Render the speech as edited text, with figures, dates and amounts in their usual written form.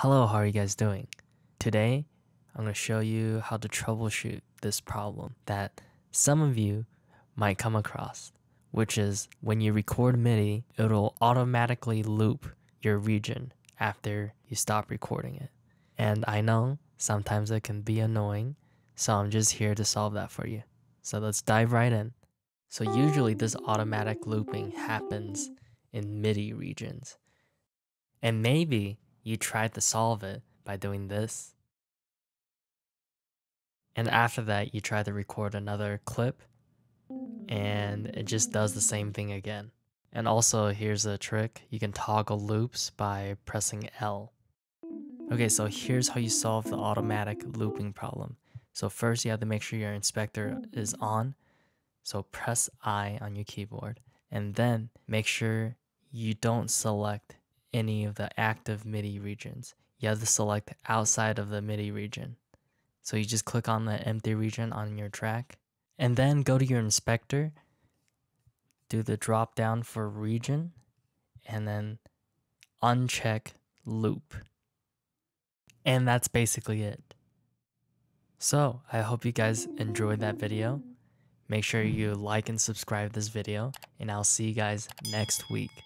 Hello, how are you guys doing? Today, I'm going to show you how to troubleshoot this problem that some of you might come across, which is when you record MIDI, it'll automatically loop your region after you stop recording it. And I know sometimes it can be annoying, so I'm just here to solve that for you. So let's dive right in. So usually this automatic looping happens in MIDI regions. And maybe you tried to solve it by doing this. And after that, you try to record another clip and it just does the same thing again. And also here's a trick. You can toggle loops by pressing L. Okay, so here's how you solve the automatic looping problem. So first you have to make sure your inspector is on. So press I on your keyboard and then make sure you don't select any of the active MIDI regions. You have to select outside of the MIDI region. So you just click on the empty region on your track and then go to your inspector, do the drop down for region, and then uncheck loop. And that's basically it. So I hope you guys enjoyed that video. Make sure you like and subscribe this video, and I'll see you guys next week.